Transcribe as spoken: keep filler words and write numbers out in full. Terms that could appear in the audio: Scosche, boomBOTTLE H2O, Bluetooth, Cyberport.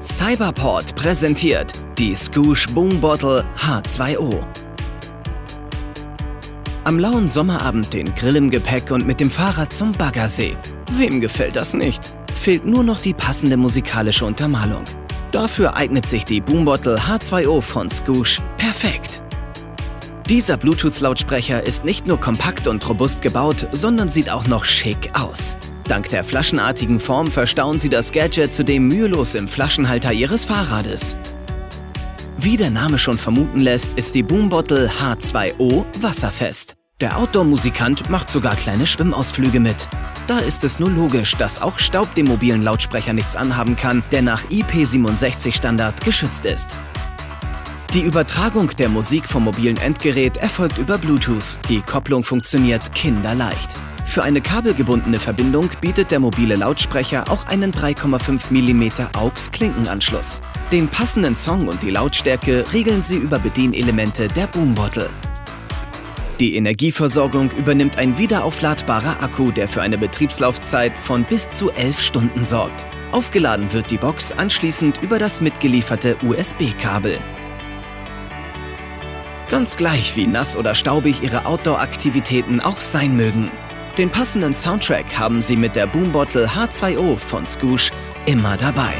Cyberport präsentiert die Scosche boomBOTTLE H zwei O. Am lauen Sommerabend den Grill im Gepäck und mit dem Fahrrad zum Baggersee. Wem gefällt das nicht? Fehlt nur noch die passende musikalische Untermalung. Dafür eignet sich die boomBOTTLE H zwei O von Scosche perfekt. Dieser Bluetooth-Lautsprecher ist nicht nur kompakt und robust gebaut, sondern sieht auch noch schick aus. Dank der flaschenartigen Form verstauen Sie das Gadget zudem mühelos im Flaschenhalter Ihres Fahrrades. Wie der Name schon vermuten lässt, ist die boomBOTTLE H zwei O wasserfest. Der Outdoor-Musikant macht sogar kleine Schwimmausflüge mit. Da ist es nur logisch, dass auch Staub dem mobilen Lautsprecher nichts anhaben kann, der nach I P siebenundsechzig-Standard geschützt ist. Die Übertragung der Musik vom mobilen Endgerät erfolgt über Bluetooth. Die Kopplung funktioniert kinderleicht. Für eine kabelgebundene Verbindung bietet der mobile Lautsprecher auch einen drei Komma fünf Millimeter A U X-Klinkenanschluss. Den passenden Song und die Lautstärke regeln Sie über Bedienelemente der boomBOTTLE. Die Energieversorgung übernimmt ein wiederaufladbarer Akku, der für eine Betriebslaufzeit von bis zu elf Stunden sorgt. Aufgeladen wird die Box anschließend über das mitgelieferte U S B-Kabel. Ganz gleich, wie nass oder staubig Ihre Outdoor-Aktivitäten auch sein mögen. Den passenden Soundtrack haben Sie mit der boomBOTTLE H zwei O von Scosche immer dabei.